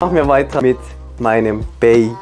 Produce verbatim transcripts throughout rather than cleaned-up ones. Machen wir weiter mit meinem Baby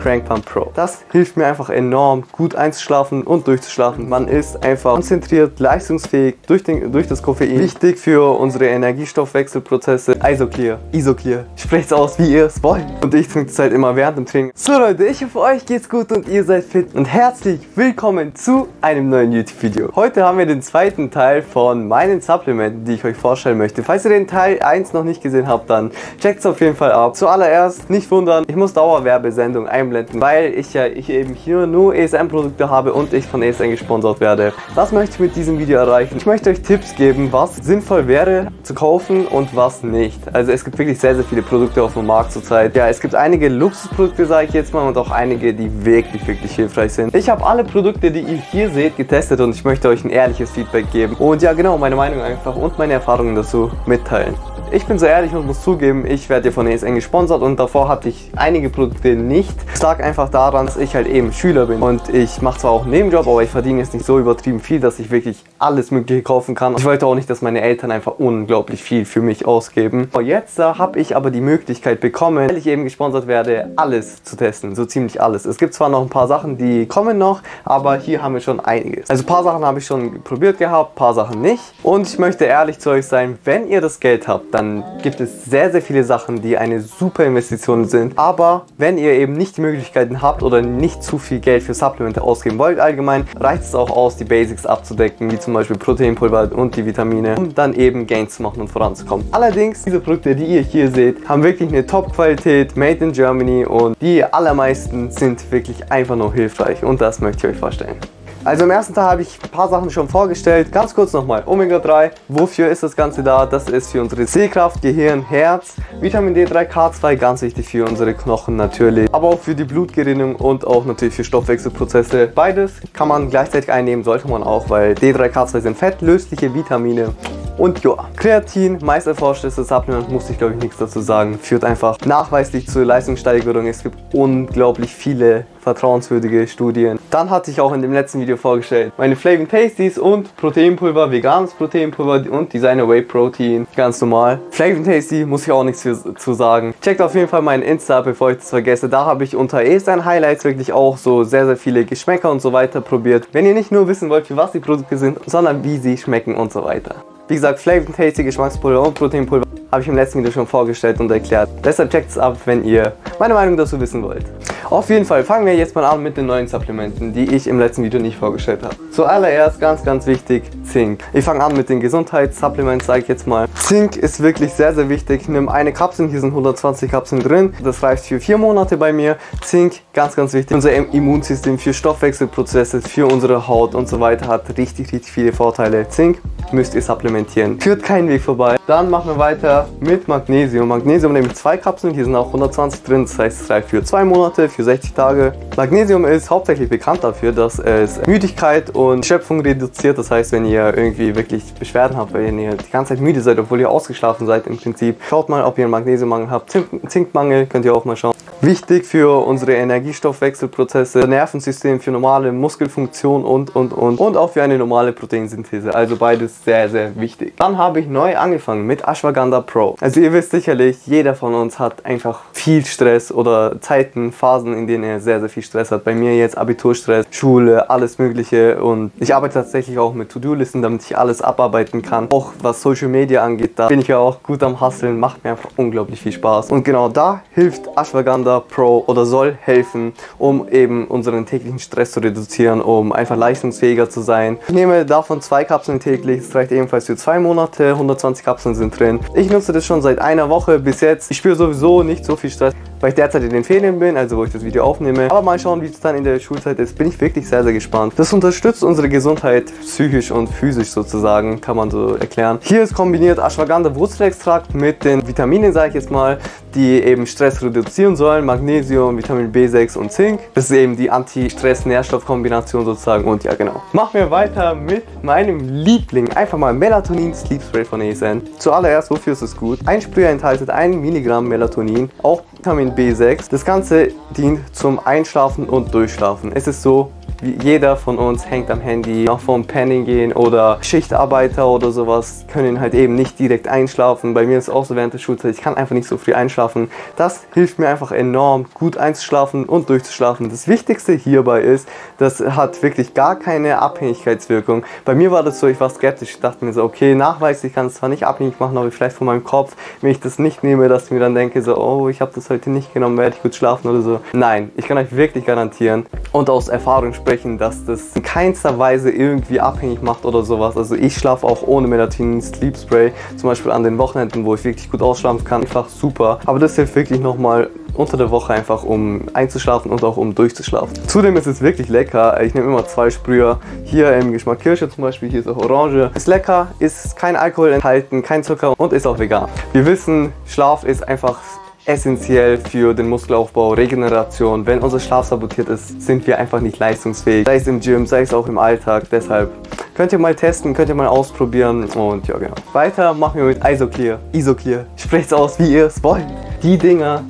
Crank Pump Pro. Das hilft mir einfach enorm, gut einzuschlafen und durchzuschlafen. Man ist einfach konzentriert, leistungsfähig durch, den, durch das Koffein. Wichtig für unsere Energiestoffwechselprozesse. IsoClear, IsoClear. Sprecht's aus, wie ihr es wollt. Und ich trinke es halt immer während dem Training. So Leute, ich hoffe, euch geht's gut und ihr seid fit. Und herzlich willkommen zu einem neuen YouTube-Video. Heute haben wir den zweiten Teil von meinen Supplementen, die ich euch vorstellen möchte. Falls ihr den Teil eins noch nicht gesehen habt, dann checkt's auf jeden Fall ab. Zuallererst, nicht wundern, ich muss Dauerwerbesendung einblenden, weil ich ja ich eben hier nur E S N-Produkte habe und ich von E S N gesponsert werde. Was möchte ich mit diesem Video erreichen? Ich möchte euch Tipps geben, was sinnvoll wäre zu kaufen und was nicht. Also es gibt wirklich sehr, sehr viele Produkte auf dem Markt zurzeit. Ja, es gibt einige Luxusprodukte, sage ich jetzt mal, und auch einige, die wirklich, wirklich hilfreich sind. Ich habe alle Produkte, die ihr hier seht, getestet und ich möchte euch ein ehrliches Feedback geben. Und ja, genau, meine Meinung einfach und meine Erfahrungen dazu mitteilen. Ich bin so ehrlich und muss zugeben, ich werde hier von E S N gesponsert und davor hatte ich einige Produkte nicht. Es lag einfach daran, dass ich halt eben Schüler bin und ich mache zwar auch einen Nebenjob, aber ich verdiene jetzt nicht so übertrieben viel, dass ich wirklich alles Mögliche kaufen kann. Ich wollte auch nicht, dass meine Eltern einfach unglaublich viel für mich ausgeben. Und jetzt habe ich aber die Möglichkeit bekommen, weil ich eben gesponsert werde, alles zu testen, so ziemlich alles. Es gibt zwar noch ein paar Sachen, die kommen noch, aber hier haben wir schon einiges. Also ein paar Sachen habe ich schon probiert gehabt, ein paar Sachen nicht. Und ich möchte ehrlich zu euch sein, wenn ihr das Geld habt, dann Dann gibt es sehr, sehr viele Sachen, die eine super Investition sind. Aber wenn ihr eben nicht die Möglichkeiten habt oder nicht zu viel Geld für Supplemente ausgeben wollt, allgemein reicht es auch aus, die Basics abzudecken, wie zum Beispiel Proteinpulver und die Vitamine, um dann eben Gains zu machen und voranzukommen. Allerdings, diese Produkte, die ihr hier seht, haben wirklich eine Top-Qualität, made in Germany, und die allermeisten sind wirklich einfach nur hilfreich und das möchte ich euch vorstellen. Also im ersten Teil habe ich ein paar Sachen schon vorgestellt. Ganz kurz nochmal, Omega drei, wofür ist das Ganze da? Das ist für unsere Sehkraft, Gehirn, Herz. Vitamin D drei, K zwei, ganz wichtig für unsere Knochen natürlich. Aber auch für die Blutgerinnung und auch natürlich für Stoffwechselprozesse. Beides kann man gleichzeitig einnehmen, sollte man auch, weil D drei, K zwei sind fettlösliche Vitamine. Und ja, Kreatin, meist erforschtes Supplement, muss ich glaube ich nichts dazu sagen, führt einfach nachweislich zur Leistungssteigerung. Es gibt unglaublich viele vertrauenswürdige Studien. Dann hatte ich auch in dem letzten Video vorgestellt, meine FLAVN Tasties und Proteinpulver, veganes Proteinpulver und Designer Whey Protein, ganz normal. FLAVN Tasty muss ich auch nichts zu sagen. Checkt auf jeden Fall meinen Insta, bevor ich das vergesse. Da habe ich unter E S N Highlights wirklich auch so sehr, sehr viele Geschmäcker und so weiter probiert. Wenn ihr nicht nur wissen wollt, für was die Produkte sind, sondern wie sie schmecken und so weiter. Wie gesagt, FLAVN Tasty, Geschmackspulver und Proteinpulver habe ich im letzten Video schon vorgestellt und erklärt. Deshalb checkt es ab, wenn ihr meine Meinung dazu wissen wollt. Auf jeden Fall fangen wir jetzt mal an mit den neuen Supplementen, die ich im letzten Video nicht vorgestellt habe. Zuallererst, ganz, ganz wichtig, Zink. Ich fange an mit den Gesundheitssupplements, sage ich jetzt mal. Zink ist wirklich sehr, sehr wichtig. Nimm eine Kapsel, hier sind hundertzwanzig Kapseln drin. Das reicht für vier Monate bei mir. Zink, ganz, ganz wichtig. Unser Immunsystem, für Stoffwechselprozesse, für unsere Haut und so weiter, hat richtig, richtig viele Vorteile. Zink müsst ihr supplementieren. Führt keinen Weg vorbei. Dann machen wir weiter mit Magnesium. Magnesium nehme ich zwei Kapseln, hier sind auch hundertzwanzig drin. Das heißt, es reicht für zwei Monate, für sechzig Tage. Magnesium ist hauptsächlich bekannt dafür, dass es Müdigkeit und Schöpfung reduziert. Das heißt, wenn ihr irgendwie wirklich Beschwerden habt, weil ihr die ganze Zeit müde seid, obwohl ihr ausgeschlafen seid im Prinzip, schaut mal, ob ihr einen Magnesiummangel habt. Zinkmangel könnt ihr auch mal schauen. Wichtig für unsere Energiestoffwechselprozesse, Nervensystem, für normale Muskelfunktion und, und, und. Und auch für eine normale Proteinsynthese. Also beides sehr, sehr wichtig. Dann habe ich neu angefangen mit Ashwagandha Pro. Also ihr wisst sicherlich, jeder von uns hat einfach viel Stress oder Zeiten, Phasen, in denen er sehr, sehr viel Stress hat. Bei mir jetzt Abiturstress, Schule, alles Mögliche. Und ich arbeite tatsächlich auch mit To-Do-Listen, damit ich alles abarbeiten kann. Auch was Social Media angeht, da bin ich ja auch gut am Hustlen. Macht mir einfach unglaublich viel Spaß. Und genau da hilft Ashwagandha Pro oder soll helfen, um eben unseren täglichen Stress zu reduzieren, um einfach leistungsfähiger zu sein. Ich nehme davon zwei Kapseln täglich. Das reicht ebenfalls für zwei Monate. hundertzwanzig Kapseln sind drin. Ich nutze das schon seit einer Woche bis jetzt. Ich spüre sowieso nicht so viel Stress, weil ich derzeit in den Ferien bin, also wo ich das Video aufnehme. Aber mal schauen, wie es dann in der Schulzeit ist, bin ich wirklich sehr, sehr gespannt. Das unterstützt unsere Gesundheit psychisch und physisch sozusagen, kann man so erklären. Hier ist kombiniert Ashwagandha Wurzelextrakt mit den Vitaminen, sage ich jetzt mal, die eben Stress reduzieren sollen. Magnesium, Vitamin B sechs und Zink. Das ist eben die Anti-Stress-Nährstoff-Kombination sozusagen und ja genau. Machen wir weiter mit meinem Liebling. Einfach mal Melatonin Sleep Spray von E S N. Zuallererst, wofür ist es gut? Ein Sprüher enthaltet ein Milligramm Melatonin, auch Vitamin B sechs. Das Ganze dient zum Einschlafen und Durchschlafen. Es ist so Jeder von uns hängt am Handy, auch vom Pennen gehen oder Schichtarbeiter oder sowas können halt eben nicht direkt einschlafen. Bei mir ist es auch so während der Schulzeit, ich kann einfach nicht so früh einschlafen. Das hilft mir einfach enorm, gut einzuschlafen und durchzuschlafen. Das Wichtigste hierbei ist, das hat wirklich gar keine Abhängigkeitswirkung. Bei mir war das so, ich war skeptisch, ich dachte mir so, okay, nachweislich kann es zwar nicht abhängig machen, aber vielleicht von meinem Kopf, wenn ich das nicht nehme, dass ich mir dann denke so, oh, ich habe das heute nicht genommen, werde ich gut schlafen oder so. Nein, ich kann euch wirklich garantieren und aus Erfahrung sprechen, dass das in keinster Weise irgendwie abhängig macht oder sowas. Also ich schlafe auch ohne Melatonin Sleep Spray, zum Beispiel an den Wochenenden, wo ich wirklich gut ausschlafen kann, einfach super. Aber das hilft wirklich nochmal unter der Woche einfach, um einzuschlafen und auch um durchzuschlafen. Zudem ist es wirklich lecker. Ich nehme immer zwei Sprüher. Hier im Geschmack Kirsche zum Beispiel, hier ist auch Orange. Ist lecker, ist kein Alkohol enthalten, kein Zucker und ist auch vegan. Wir wissen, Schlaf ist einfach essentiell für den Muskelaufbau, Regeneration. Wenn unser Schlaf sabotiert ist, sind wir einfach nicht leistungsfähig. Sei es im Gym, sei es auch im Alltag. Deshalb könnt ihr mal testen, könnt ihr mal ausprobieren und ja, genau. Weiter machen wir mit IsoClear. IsoClear. Sprecht's aus, wie ihr es wollt. Die Dinger,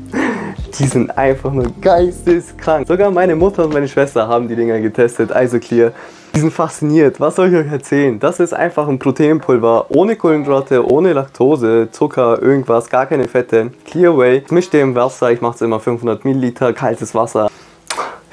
die sind einfach nur geisteskrank. Sogar meine Mutter und meine Schwester haben die Dinger getestet, IsoClear. Die sind fasziniert. Was soll ich euch erzählen? Das ist einfach ein Proteinpulver ohne Kohlenhydrate, ohne Laktose, Zucker, irgendwas, gar keine Fette. ClearWhey. Mischt ihr im Wasser. Ich mache es immer fünfhundert Milliliter kaltes Wasser.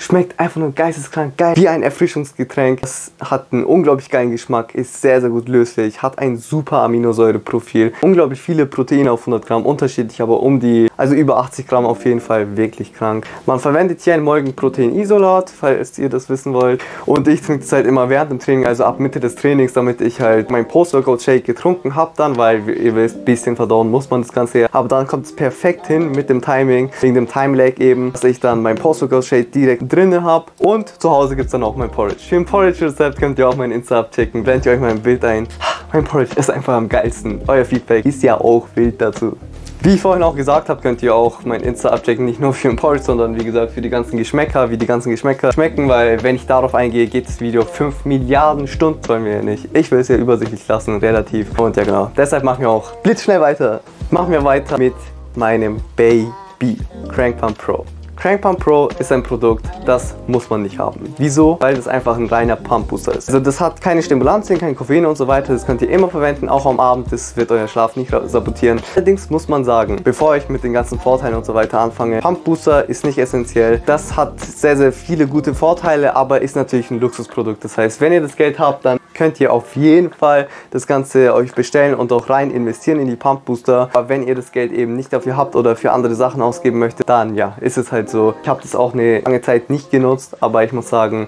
Schmeckt einfach nur geisteskrank geil, wie ein Erfrischungsgetränk. Es hat einen unglaublich geilen Geschmack, ist sehr, sehr gut löslich, hat ein super Aminosäureprofil, unglaublich viele Proteine auf hundert Gramm, unterschiedlich, aber um die, also über achtzig Gramm auf jeden Fall, wirklich krank. Man verwendet hier ein Molkenproteinisolat, falls ihr das wissen wollt. Und ich trinke das halt immer während dem Training, also ab Mitte des Trainings, damit ich halt mein Post-Workout-Shake getrunken habe dann, weil ihr wisst, ein bisschen verdauen muss man das Ganze. Aber dann kommt es perfekt hin mit dem Timing, wegen dem Time-Lag eben, dass ich dann mein Post-Workout-Shake direkt drinne habe und zu Hause gibt es dann auch mein Porridge. Für ein Porridge-Rezept könnt ihr auch meinen Insta abchecken, blendet ihr euch mein Bild ein. Mein Porridge ist einfach am geilsten. Euer Feedback ist ja auch wild dazu. Wie ich vorhin auch gesagt habe, könnt ihr auch mein Insta abchecken, nicht nur für den Porridge, sondern wie gesagt für die ganzen Geschmäcker, wie die ganzen Geschmäcker schmecken, weil wenn ich darauf eingehe, geht das Video fünf Milliarden Stunden bei mir nicht. Ich will es ja übersichtlich lassen, relativ. Und ja genau, deshalb machen wir auch blitzschnell weiter. Machen wir weiter mit meinem Baby, Crank Pump Pro. Crank Pump Pro ist ein Produkt, das muss man nicht haben. Wieso? Weil das einfach ein reiner Pump Booster ist. Also das hat keine Stimulantien, kein Koffein und so weiter. Das könnt ihr immer verwenden, auch am Abend. Das wird euer Schlaf nicht sabotieren. Allerdings muss man sagen, bevor ich mit den ganzen Vorteilen und so weiter anfange, Pump Booster ist nicht essentiell. Das hat sehr, sehr viele gute Vorteile, aber ist natürlich ein Luxusprodukt. Das heißt, wenn ihr das Geld habt, dann könnt ihr auf jeden Fall das Ganze euch bestellen und auch rein investieren in die Pump Booster. Aber wenn ihr das Geld eben nicht dafür habt oder für andere Sachen ausgeben möchtet, dann ja, ist es halt so. Ich habe das auch eine lange Zeit nicht genutzt, aber ich muss sagen,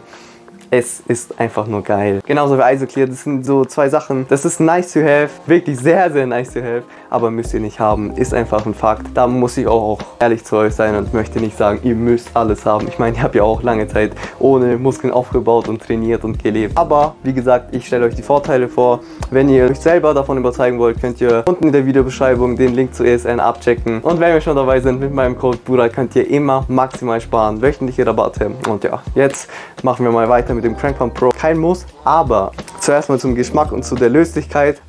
es ist einfach nur geil. Genauso wie IsoClear, das sind so zwei Sachen. Das ist nice to have, wirklich sehr, sehr nice to have, aber müsst ihr nicht haben. Ist einfach ein Fakt. Da muss ich auch, auch ehrlich zu euch sein und möchte nicht sagen, ihr müsst alles haben. Ich meine, ich habe ja auch lange Zeit ohne Muskeln aufgebaut und trainiert und gelebt. Aber, wie gesagt, ich stelle euch die Vorteile vor. Wenn ihr euch selber davon überzeugen wollt, könnt ihr unten in der Videobeschreibung den Link zu E S N abchecken. Und wenn wir schon dabei sind, mit meinem Code Burak könnt ihr immer maximal sparen. Wöchentliche Rabatte. Und ja, jetzt machen wir mal weiter mit dem Crank Pump Pro. Kein Muss, aber zuerst mal zum Geschmack und zu der Löslichkeit.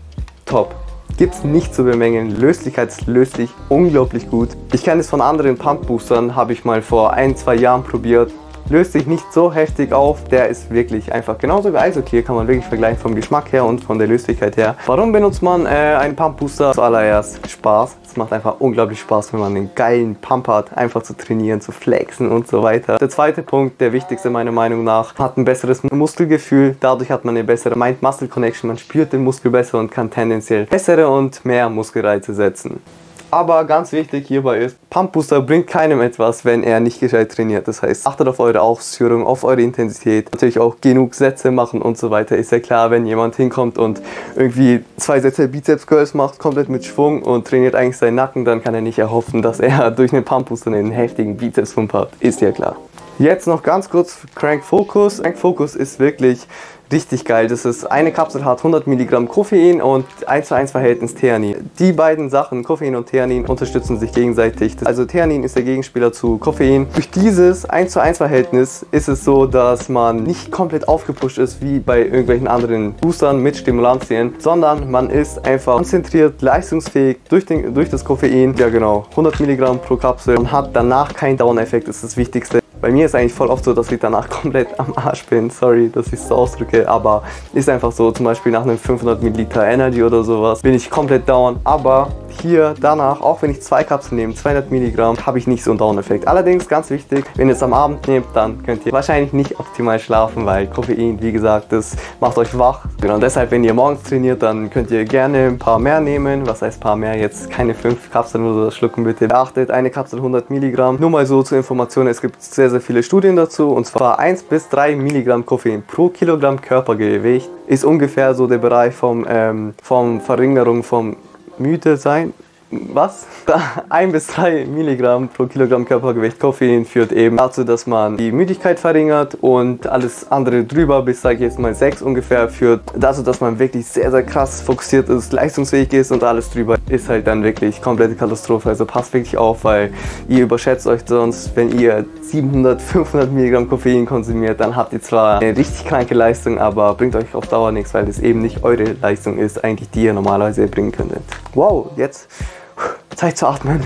Top. Gibt es nicht zu bemängeln. Löslichkeitslöslich unglaublich gut. Ich kenne es von anderen Pump Boostern, habe ich mal vor ein, zwei Jahren probiert. Löst sich nicht so heftig auf. Der ist wirklich einfach genauso wie IsoClear, kann man wirklich vergleichen vom Geschmack her und von der Löslichkeit her. Warum benutzt man äh, einen Pump Booster? Zuallererst Spaß. Es macht einfach unglaublich Spaß, wenn man einen geilen Pump hat, einfach zu trainieren, zu flexen und so weiter. Der zweite Punkt, der wichtigste meiner Meinung nach, hat ein besseres Muskelgefühl. Dadurch hat man eine bessere Mind-Muscle-Connection. Man spürt den Muskel besser und kann tendenziell bessere und mehr Muskelreize setzen. Aber ganz wichtig hierbei ist, Pump Booster bringt keinem etwas, wenn er nicht gescheit trainiert. Das heißt, achtet auf eure Ausführung, auf eure Intensität. Natürlich auch genug Sätze machen und so weiter. Ist ja klar, wenn jemand hinkommt und irgendwie zwei Sätze Bizeps Curls macht, komplett mit Schwung und trainiert eigentlich seinen Nacken, dann kann er nicht erhoffen, dass er durch einen Pump Booster einen heftigen Bizeps Pump hat. Ist ja klar. Jetzt noch ganz kurz Crank Focus. Crank Focus ist wirklich richtig geil. Das ist eine Kapsel, hat hundert Milligramm Koffein und eins zu eins Verhältnis Theanin. Die beiden Sachen, Koffein und Theanin, unterstützen sich gegenseitig. Also Theanin ist der Gegenspieler zu Koffein. Durch dieses eins zu eins Verhältnis ist es so, dass man nicht komplett aufgepusht ist wie bei irgendwelchen anderen Boostern mit Stimulantien, sondern man ist einfach konzentriert, leistungsfähig durch, den, durch das Koffein. Ja genau, hundert Milligramm pro Kapsel und hat danach keinen Down-Effekt, ist das Wichtigste. Bei mir ist eigentlich voll oft so, dass ich danach komplett am Arsch bin. Sorry, dass ich es so ausdrücke, aber ist einfach so. Zum Beispiel nach einem fünfhundert Milliliter Energy oder sowas bin ich komplett down. Aber hier danach, auch wenn ich zwei Kapseln nehme, zweihundert Milligramm, habe ich nicht so einen Down-Effekt. Allerdings, ganz wichtig, wenn ihr es am Abend nehmt, dann könnt ihr wahrscheinlich nicht optimal schlafen, weil Koffein, wie gesagt, das macht euch wach. Genau, deshalb, wenn ihr morgens trainiert, dann könnt ihr gerne ein paar mehr nehmen. Was heißt ein paar mehr? Jetzt keine fünf Kapseln oder so schlucken, bitte. Beachtet, eine Kapsel hundert Milligramm. Nur mal so zur Information, es gibt sehr, sehr viele Studien dazu. Und zwar ein bis drei Milligramm Koffein pro Kilogramm Körpergewicht ist ungefähr so der Bereich vom, ähm, vom Verringerung, vom müde sein. Was? ein bis drei Milligramm pro Kilogramm Körpergewicht Koffein führt eben dazu, dass man die Müdigkeit verringert, und alles andere drüber, bis sage ich jetzt mal sechs ungefähr, führt dazu, dass man wirklich sehr, sehr krass fokussiert ist, leistungsfähig ist, und alles drüber ist halt dann wirklich komplette Katastrophe. Also passt wirklich auf, weil ihr überschätzt euch sonst. Wenn ihr siebenhundert, fünfhundert Milligramm Koffein konsumiert, dann habt ihr zwar eine richtig kranke Leistung, aber bringt euch auf Dauer nichts, weil es eben nicht eure Leistung ist, eigentlich die ihr normalerweise bringen könntet. Wow, jetzt Zeit zu atmen.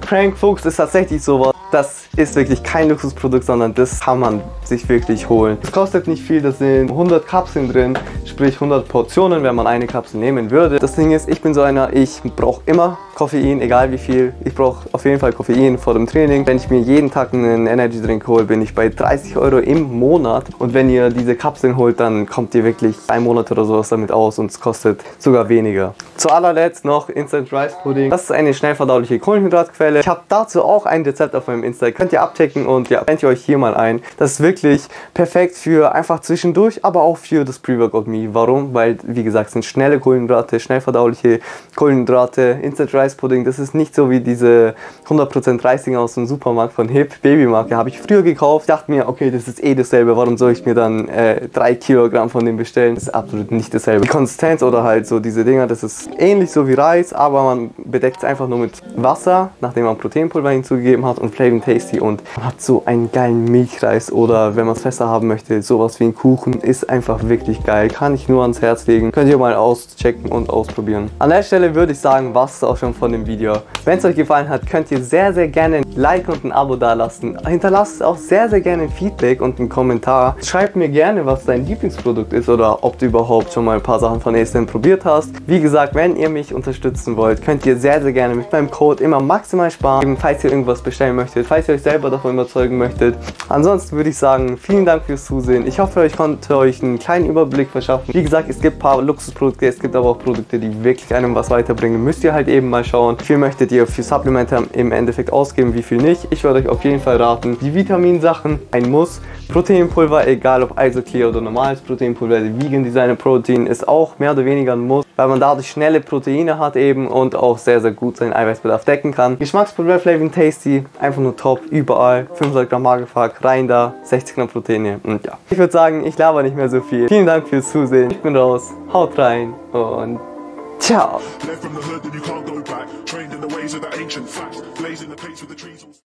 Crank Focus ist tatsächlich sowas. Das ist wirklich kein Luxusprodukt, sondern das kann man sich wirklich holen. Es kostet nicht viel, da sind hundert Kapseln drin, sprich hundert Portionen, wenn man eine Kapsel nehmen würde. Das Ding ist, ich bin so einer, ich brauche immer Koffein, egal wie viel. Ich brauche auf jeden Fall Koffein vor dem Training. Wenn ich mir jeden Tag einen Energy Drink hole, bin ich bei dreißig Euro im Monat. Und wenn ihr diese Kapseln holt, dann kommt ihr wirklich ein Monat oder sowas damit aus, und es kostet sogar weniger. Zu allerletzt noch Instant Rice Pudding. Das ist eine schnell verdauliche Kohlenhydratquelle. Ich habe dazu auch ein Rezept auf meinem Insta, könnt ihr abchecken, und ja, blende ich euch hier mal ein. Das ist wirklich perfekt für einfach zwischendurch, aber auch für das Pre-Workout Me. Warum? Weil, wie gesagt, es sind schnelle Kohlenhydrate, schnell verdauliche Kohlenhydrate. Instant Rice Pudding, das ist nicht so wie diese hundert Prozent Reisdinger aus dem Supermarkt von Hip, Babymarke, habe ich früher gekauft. Ich dachte mir, okay, das ist eh dasselbe, warum soll ich mir dann äh, drei Kilogramm von dem bestellen? Das ist absolut nicht dasselbe. Die Konsistenz oder halt so diese Dinger, das ist ähnlich so wie Reis, aber man bedeckt es einfach nur mit Wasser, nachdem man Proteinpulver hinzugegeben hat, und FLAVN Tasty, und man hat so einen geilen Milchreis, oder wenn man es fester haben möchte, sowas wie ein Kuchen. Ist einfach wirklich geil, kann ich nur ans Herz legen. Könnt ihr mal auschecken und ausprobieren. An der Stelle würde ich sagen, war es auch schon von dem Video. Wenn es euch gefallen hat, könnt ihr sehr, sehr gerne ein Like und ein Abo dalassen. Hinterlasst auch sehr, sehr gerne ein Feedback und einen Kommentar. Schreibt mir gerne, was dein Lieblingsprodukt ist, oder ob du überhaupt schon mal ein paar Sachen von E S N probiert hast. Wie gesagt, wenn ihr mich unterstützen wollt, könnt ihr sehr, sehr gerne mit meinem Code immer maximal sparen, falls ihr irgendwas bestellen möchtet, falls ihr euch selber davon überzeugen möchtet. Ansonsten würde ich sagen, vielen Dank fürs Zusehen. Ich hoffe, ich konnte euch einen kleinen Überblick verschaffen. Wie gesagt, es gibt ein paar Luxusprodukte, es gibt aber auch Produkte, die wirklich einem was weiterbringen. Müsst ihr halt eben mal schauen, wie viel möchtet ihr für Supplemente im Endeffekt ausgeben, wie viel nicht. Ich würde euch auf jeden Fall raten, die Vitaminsachen, ein Muss. Proteinpulver, egal ob IsoClear oder normales Proteinpulver, die Vegan Designer Protein ist auch mehr oder weniger ein Muss, weil man dadurch schnelle Proteine hat eben und auch sehr, sehr gut seinen Eiweißbedarf decken kann. Geschmackspulver FLAVN Tasty, einfach nur top, überall, fünfhundert Gramm Magerquark, rein da, sechzig Gramm Proteine, und ja. Ich würde sagen, ich laber nicht mehr so viel. Vielen Dank fürs Zusehen, ich bin raus, haut rein und ciao.